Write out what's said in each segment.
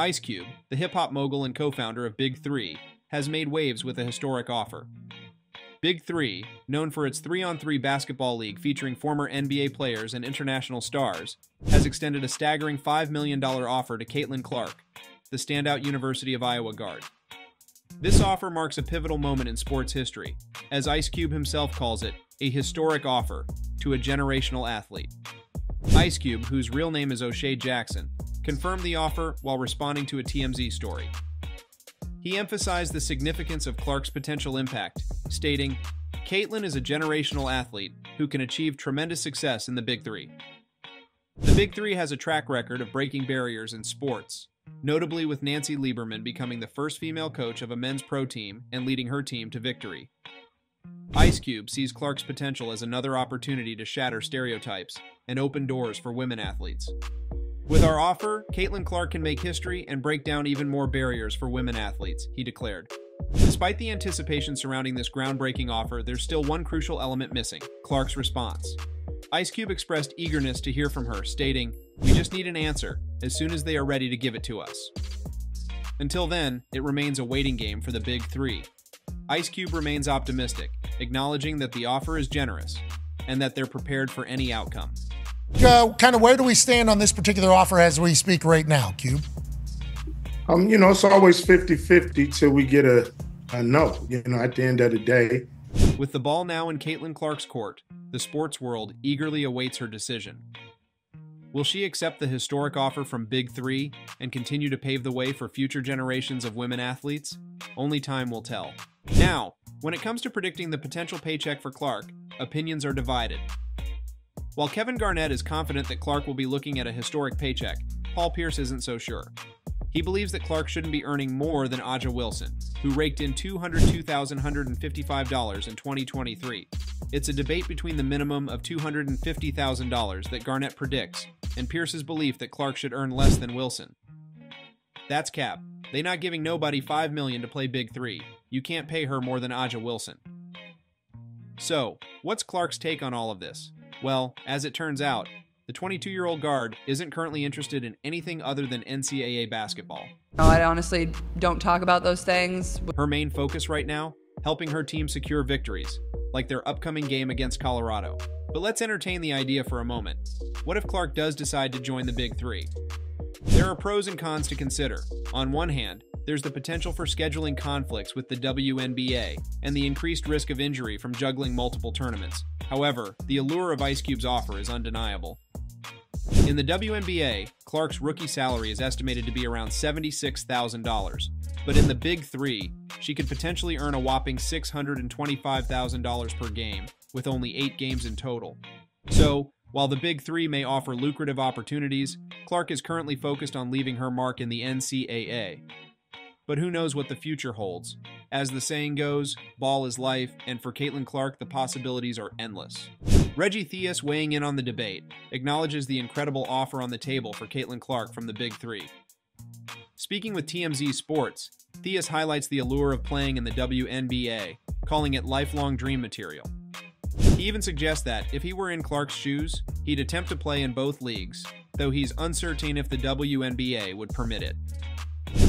Ice Cube, the hip-hop mogul and co-founder of Big Three, has made waves with a historic offer. Big Three, known for its 3-on-3 basketball league featuring former NBA players and international stars, has extended a staggering $5 million offer to Caitlin Clark, the standout University of Iowa guard. This offer marks a pivotal moment in sports history, as Ice Cube himself calls it, a historic offer to a generational athlete. Ice Cube, whose real name is O'Shea Jackson, confirmed the offer while responding to a TMZ story. He emphasized the significance of Clark's potential impact, stating, "Caitlin is a generational athlete who can achieve tremendous success in the Big Three." The Big Three has a track record of breaking barriers in sports, notably with Nancy Lieberman becoming the first female coach of a men's pro team and leading her team to victory. Ice Cube sees Clark's potential as another opportunity to shatter stereotypes and open doors for women athletes. "With our offer, Caitlin Clark can make history and break down even more barriers for women athletes," he declared. Despite the anticipation surrounding this groundbreaking offer, there's still one crucial element missing: Clark's response. Ice Cube expressed eagerness to hear from her, stating, "We just need an answer as soon as they are ready to give it to us." Until then, it remains a waiting game for the Big Three. Ice Cube remains optimistic, acknowledging that the offer is generous and that they're prepared for any outcome. Kind of where do we stand on this particular offer as we speak right now, Cube? You know, it's always 50-50 till we get a no, you know, at the end of the day. With the ball now in Caitlin Clark's court, the sports world eagerly awaits her decision. Will she accept the historic offer from Big Three and continue to pave the way for future generations of women athletes? Only time will tell. Now, when it comes to predicting the potential paycheck for Clark, opinions are divided. While Kevin Garnett is confident that Clark will be looking at a historic paycheck, Paul Pierce isn't so sure. He believes that Clark shouldn't be earning more than Aja Wilson, who raked in $202,155 in 2023. It's a debate between the minimum of $250,000 that Garnett predicts and Pierce's belief that Clark should earn less than Wilson. "That's cap. They not giving nobody $5 million to play Big Three. You can't pay her more than Aja Wilson." So, what's Clark's take on all of this? Well, as it turns out, the 22-year-old guard isn't currently interested in anything other than NCAA basketball. No, I honestly don't talk about those things. Her main focus right now, helping her team secure victories, like their upcoming game against Colorado. But let's entertain the idea for a moment. What if Clark does decide to join the Big Three? There are pros and cons to consider. On one hand, there's the potential for scheduling conflicts with the WNBA and the increased risk of injury from juggling multiple tournaments. However, the allure of Ice Cube's offer is undeniable. In the WNBA, Clark's rookie salary is estimated to be around $76,000, but in the Big Three, she could potentially earn a whopping $625,000 per game, with only 8 games in total. So, while the Big Three may offer lucrative opportunities, Clark is currently focused on leaving her mark in the NCAA. But who knows what the future holds? As the saying goes, ball is life, and for Caitlin Clark, the possibilities are endless. Reggie Theus, weighing in on the debate, acknowledges the incredible offer on the table for Caitlin Clark from the Big Three. Speaking with TMZ Sports, Theus highlights the allure of playing in the WNBA, calling it lifelong dream material. He even suggests that, if he were in Clark's shoes, he'd attempt to play in both leagues, though he's uncertain if the WNBA would permit it.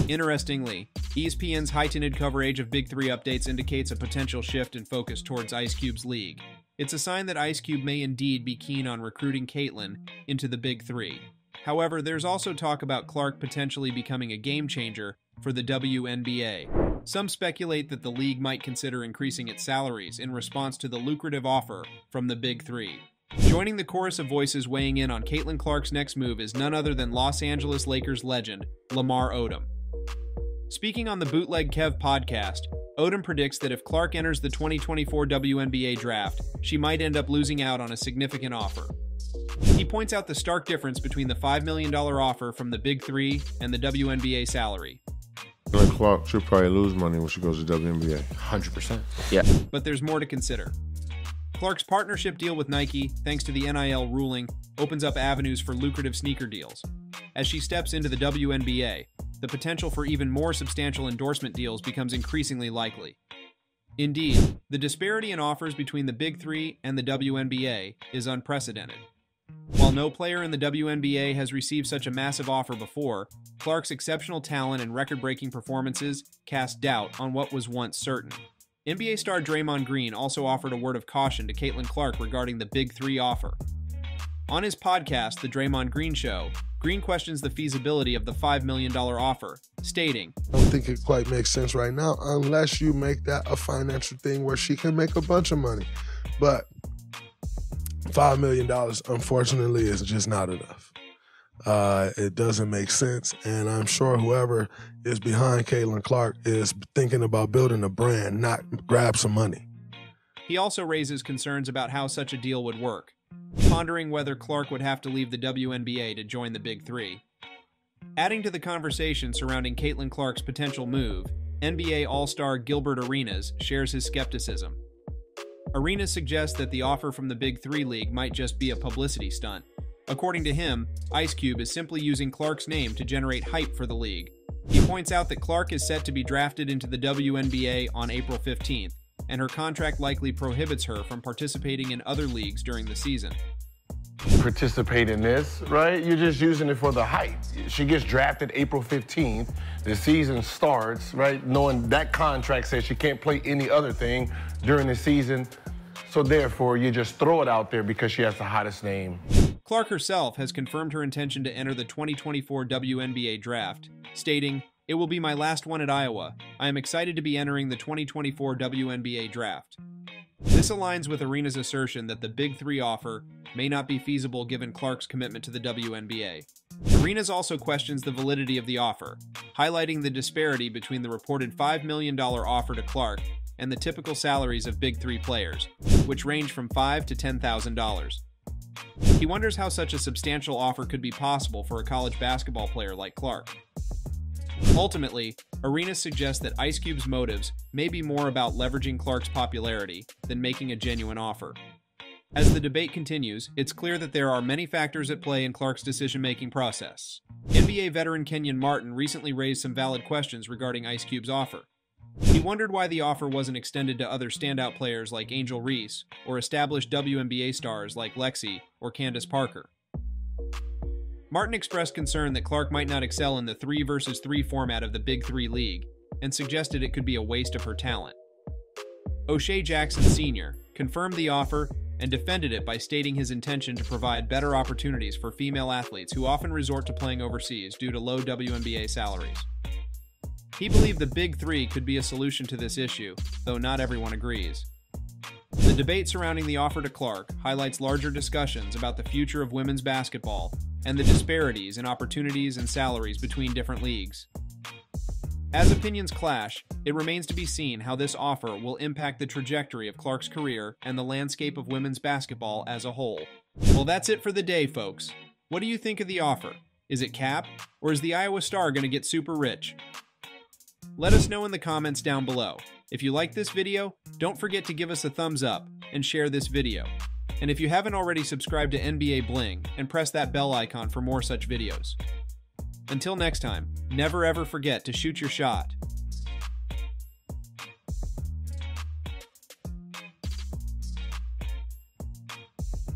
Interestingly, ESPN's heightened coverage of Big Three updates indicates a potential shift in focus towards Ice Cube's league. It's a sign that Ice Cube may indeed be keen on recruiting Caitlin into the Big Three. However, there's also talk about Clark potentially becoming a game-changer for the WNBA. Some speculate that the league might consider increasing its salaries in response to the lucrative offer from the Big Three. Joining the chorus of voices weighing in on Caitlin Clark's next move is none other than Los Angeles Lakers legend Lamar Odom. Speaking on the Bootleg Kev podcast, Odom predicts that if Clark enters the 2024 WNBA draft, she might end up losing out on a significant offer. He points out the stark difference between the $5 million offer from the Big Three and the WNBA salary. Caitlin Clark should probably lose money when she goes to WNBA. 100%. Yeah. But there's more to consider. Clark's partnership deal with Nike, thanks to the NIL ruling, opens up avenues for lucrative sneaker deals. As she steps into the WNBA, the potential for even more substantial endorsement deals becomes increasingly likely. Indeed, the disparity in offers between the Big Three and the WNBA is unprecedented. While no player in the WNBA has received such a massive offer before, Clark's exceptional talent and record-breaking performances cast doubt on what was once certain. NBA star Draymond Green also offered a word of caution to Caitlin Clark regarding the Big Three offer. On his podcast, The Draymond Green Show, Green questions the feasibility of the $5 million offer, stating, "I don't think it quite makes sense right now unless you make that a financial thing where she can make a bunch of money. But $5 million, unfortunately, is just not enough. It doesn't make sense, and I'm sure whoever is behind Caitlin Clark is thinking about building a brand, not grab some money." He also raises concerns about how such a deal would work, pondering whether Clark would have to leave the WNBA to join the Big Three. Adding to the conversation surrounding Caitlin Clark's potential move, NBA All-Star Gilbert Arenas shares his skepticism. Arenas suggests that the offer from the Big Three League might just be a publicity stunt. According to him, Ice Cube is simply using Clark's name to generate hype for the league. He points out that Clark is set to be drafted into the WNBA on April 15th, and her contract likely prohibits her from participating in other leagues during the season. Participate in this, right? You're just using it for the hype. She gets drafted April 15th. The season starts, right? Knowing that contract says she can't play any other thing during the season. So therefore, you just throw it out there because she has the hottest name. Clark herself has confirmed her intention to enter the 2024 WNBA draft, stating, "It will be my last one at Iowa. I am excited to be entering the 2024 WNBA draft." This aligns with Arenas' assertion that the Big Three offer may not be feasible given Clark's commitment to the WNBA. Arenas also questions the validity of the offer, highlighting the disparity between the reported $5 million offer to Clark and the typical salaries of Big Three players, which range from $5,000 to $10,000. He wonders how such a substantial offer could be possible for a college basketball player like Clark. Ultimately, Arenas suggests that Ice Cube's motives may be more about leveraging Clark's popularity than making a genuine offer. As the debate continues, it's clear that there are many factors at play in Clark's decision-making process. NBA veteran Kenyon Martin recently raised some valid questions regarding Ice Cube's offer. He wondered why the offer wasn't extended to other standout players like Angel Reese or established WNBA stars like Lexi or Candace Parker. Martin expressed concern that Clark might not excel in the 3-versus-3 format of the Big Three League and suggested it could be a waste of her talent. O'Shea Jackson Sr. confirmed the offer and defended it by stating his intention to provide better opportunities for female athletes who often resort to playing overseas due to low WNBA salaries. He believed the Big Three could be a solution to this issue, though not everyone agrees. The debate surrounding the offer to Clark highlights larger discussions about the future of women's basketball and the disparities in opportunities and salaries between different leagues. As opinions clash, it remains to be seen how this offer will impact the trajectory of Clark's career and the landscape of women's basketball as a whole. Well, that's it for the day, folks. What do you think of the offer? Is it cap, or is the Iowa Star going to get super rich? Let us know in the comments down below. If you like this video, don't forget to give us a thumbs up and share this video. And if you haven't already, subscribed to NBA Bling and press that bell icon for more such videos. Until next time, never ever forget to shoot your shot.